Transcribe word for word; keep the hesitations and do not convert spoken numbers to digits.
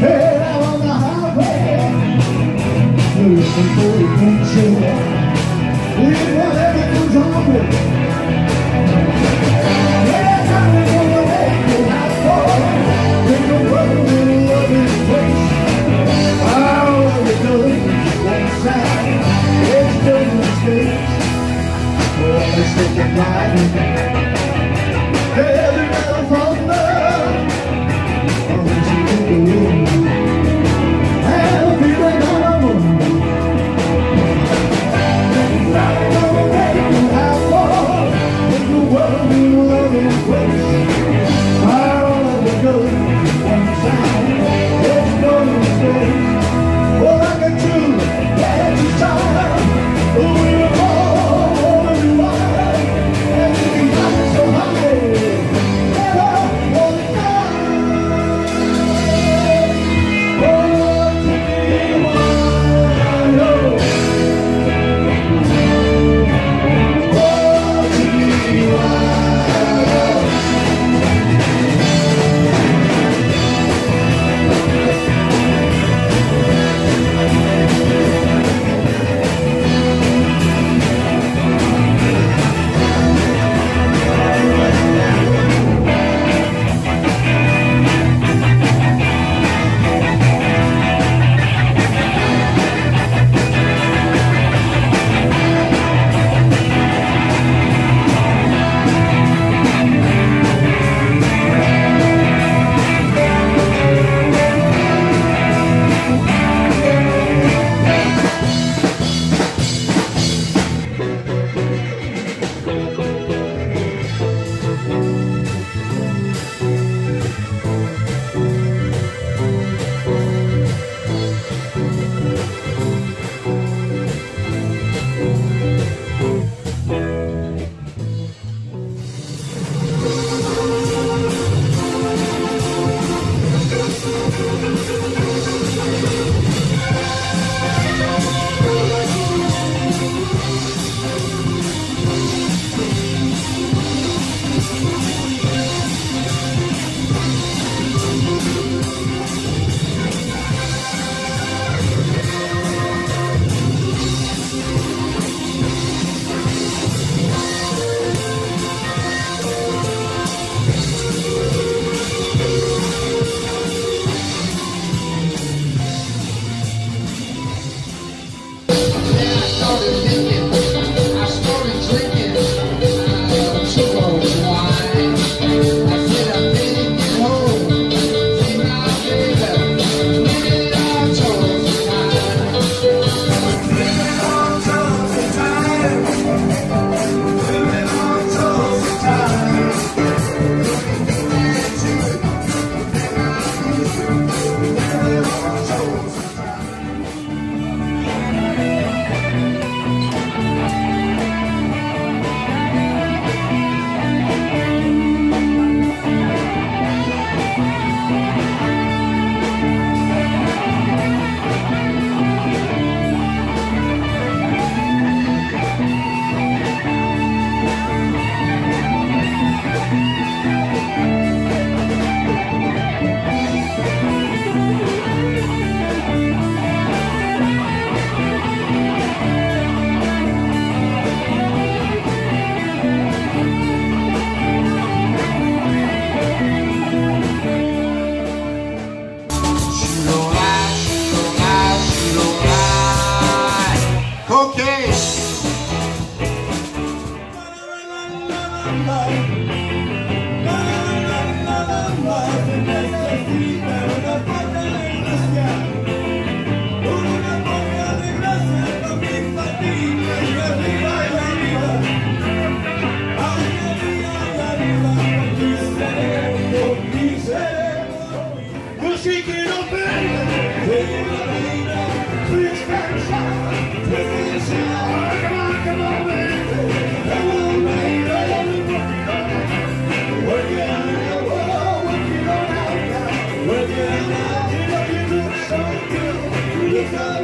Head out on the highway, listen for the country. Leave what everything's on with. Head out and on the way, you're not far. When you're working in a loving place, oh, you're doing one side. It's doing mistakes. Well, it's taking life. Head out on the highway. Yeah.